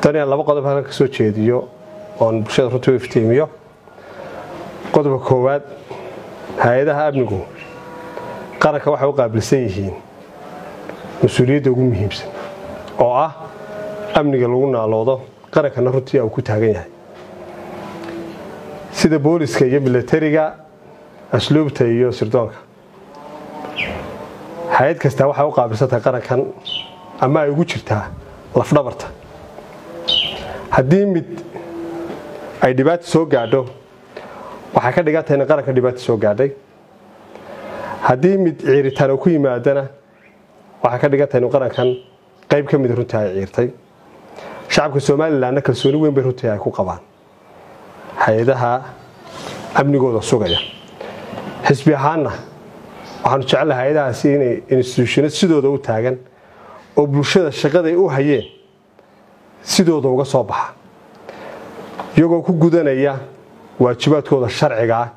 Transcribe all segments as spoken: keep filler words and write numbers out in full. تاني لبا قدم هناك سوتشي ديو عن بشر رتوي في تيمية قدم كواد هيدا هابنكو قرك واحد قبل سنين مسؤولية دوم هيمس أو أمن جلونا على هذا قرك نرتي أو كتاعينه سيد بوليس كي يبل ترجع أسلوب تيجي سردانك حياة كسته واحد قبل سنة قرك كان أما يوجرتها لفنبرتها هدي مد أي دبات سو قاعدو وحكا دقات هنا قرك دبات سو قاعدي هدي مد عيرتانو كوي مادنا وحكا دقات هنا قرك كان قيب كم درونتها عيرتي شعبك الصومالي لأن كلسوني وين بيروتها كو قبان هيدها أمني جودا سو قاعدة حسبي حالنا وحنشعل هيدها سين إنستيتيوشنات سدوا دو تاجن وبلشة الشقة دي أوهية سدوا دوجا صباح يجوا كل جدنا إياه وأشبات كذا الشرع جا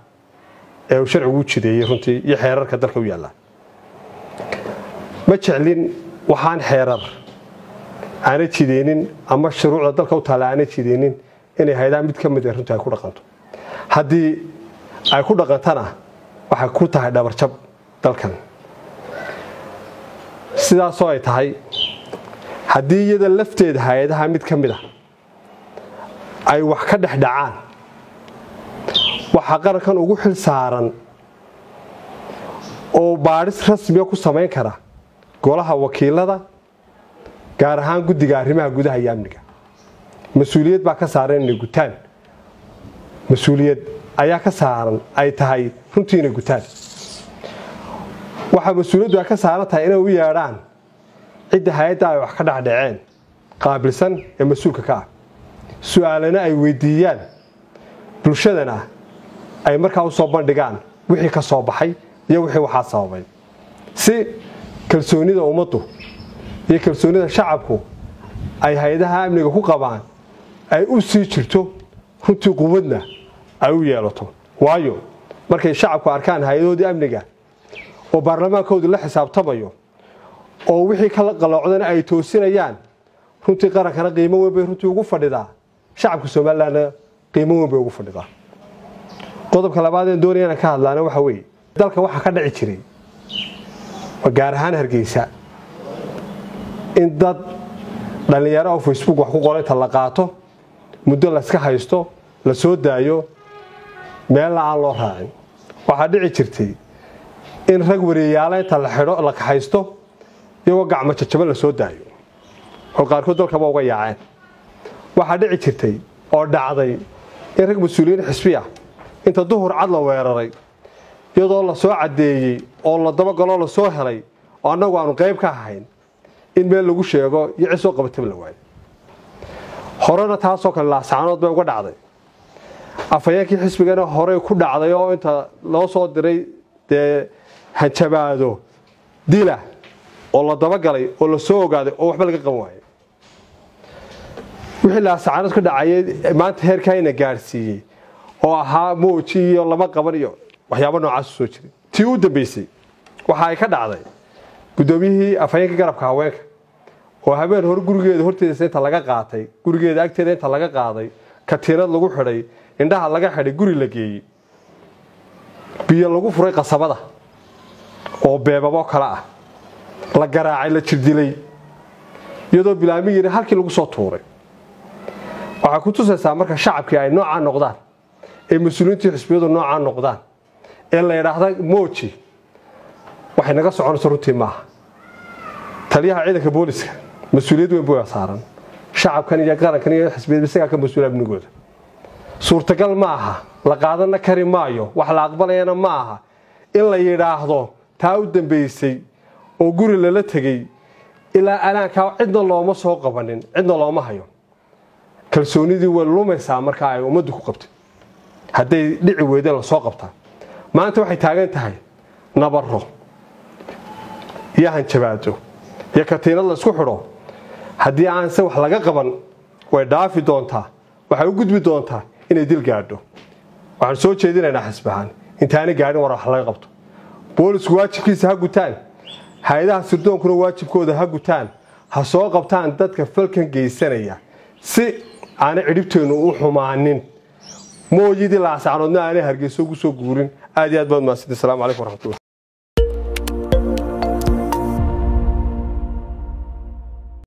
أو شرع وجه ده يفنتي يحرر كدر كويلا بتشعلين وحان حرر عن تشدينين أما الشروع لدرك وطلع عن تشدينين إن هيدا بيتكمل يفنتي هيكون رقمته هدي هيكون رقمتنا وحكون تهدا برشب دركن سيدا صاي تهاي هدي يد اللفتة هيدا هم بيتكمله أي وحكده حدعان وحقر كان وجوه السارن أو بارس رسمي أكو سماين كرا قالها وكيل هذا قارهان قد قاره ما قد هيام نجا مسؤولية بقى سارن نجوتان مسؤولية أياك سارن أي تهاي هم تين نجوتان وح مسؤولية بقى سارن تهينا وياران عد هيدا وحكده حدعان قابل سن المسؤول كا سؤالنا أي وديان بلشنا أي مركب صوبان دجان وحي كصوبحي يوحي وحاس صوبي سي كلسوني ده أمته يكلسوني ده شعبه أي هيدا هامني هو قبعان أي أوسي شرتو هنتو قودنا أو يالتو وعيو مركب شعبه أركان هيدا دي أمنيجا وبرلمان كود الله حساب طبيعي أو وحي كلا عدنا أي توسينا يان هنتو قرر كنا قيمة وبهنتو قفر ده شعبك سومال لنا قيمة وبيوقف لذا. قطب كلابات الدنيا أنا كهذا لنا وحوي. ذلك واحد كذا عشرين. وجارهان هرجيسة. إن ضد لأن يراه في فيسبوك وحقوق على تلاقاته مدة لسك حيسته لسود دايو ما لا على هاي. واحد عشرتي. إن رجوا ريالة تلاحرق لك حيسته يوقع ما تشتمل لسود دايو. وقال كده كم وقع يعان. واحد عشرتي. أرد عضي، إنك مسؤولين حسبية، أنت ظهر عضلة ويرري، يضل الله سوا عدي، الله دمج الله سوا هري، أنا وأنا قريب كحين، إن بين لوجو شيء جو يعيسوا قبل تبلوين، حرنا تعصق الله سعنات بوجود عضي، أفياك حسب جنا حري كل عضي أو أنت لا صاد ري ده هتشبع ده، ديله، الله دمج علي، الله سوا قاعد أو حمل قموعي. وحلا سعرت كده عيد ما تهر كاينة جارسية أو ها موتشي ولا ما قبريه وحيابنا عصوش تيود بيسي وحاي كده عضي قدوميه أفنيك جرب كهواك وهمين هور جرجيد هور تيسين تلاقى قاطي جرجيد أكترين تلاقى قاطي كتيرات لقو حري إن ده هلاقى حري جري لقيه بيلاقو فريق صباده أو بيبقى كلا لقرا عيلة ترديلي يدو بلامي يري هالكي لقو صوتوري waxaa ku tusaysaa marka shacabka ay nooca noqdaan ee mas'uuliyiinta xisbiyadu nooca noqdaan ee la yiraahdo mooji waxay naga soconaysaa runtii maaha taliyaha ciidanka booliska mas'uuliyad weyn buu saaran shacabkan iyo qarankan iyo xisbiyada isaga ka mas'uul abnigooda suurtagal maaha la qaadan kari maayo wax la aqbalayna maaha in la yiraahdo taa u dambeysay oo guri lala tagay ilaa anaaka cidna looma soo qabanin cidna looma hayo kalsoonidii waa lumaysaa marka ay umadu ku qabtay haday dhici weeyda la soo qabtaa maanta waxay taagan tahay nabaro yahan jabaato yakatiina la isku xiro hadii aan se wax laga qaban way dhaafi doontaa waxay u gudbi doontaa inay dil gaadho waxaan soo jeedinaynaa xisbahan intaana gaarin war wax laga qabto boolisku waajibkiisa ha gutaan hay'adaha sirdoonku waajibkooda ha gutaan ha soo qabtaan dadka falkan geysanaya si aan ciribteenu u xumaanin moojidi la saarno aan hargeysa ugu soo guurin aad iyo aad baad maasida salaam alaykum waraxmatullaah.